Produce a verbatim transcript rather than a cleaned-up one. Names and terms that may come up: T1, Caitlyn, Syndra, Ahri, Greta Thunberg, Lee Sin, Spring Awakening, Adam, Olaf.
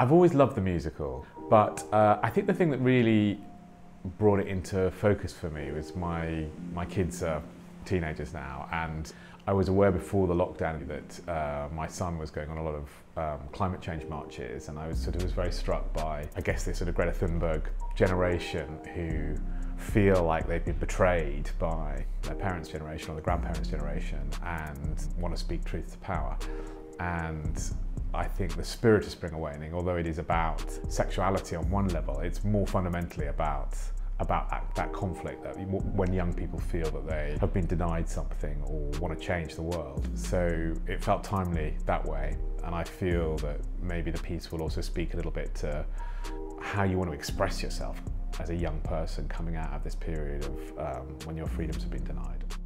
I've always loved the musical, but uh, I think the thing that really brought it into focus for me was my, my kids are teenagers now, and I was aware before the lockdown that uh, my son was going on a lot of um, climate change marches, and I was sort of was very struck by, I guess, this sort of Greta Thunberg generation who feel like they've been betrayed by their parents' generation or the grandparents' generation and want to speak truth to power. And I think the spirit of Spring Awakening, although it is about sexuality on one level, it's more fundamentally about, about that, that conflict that when young people feel that they have been denied something or want to change the world. So it felt timely that way. And I feel that maybe the piece will also speak a little bit to how you want to express yourself as a young person coming out of this period of um, when your freedoms have been denied.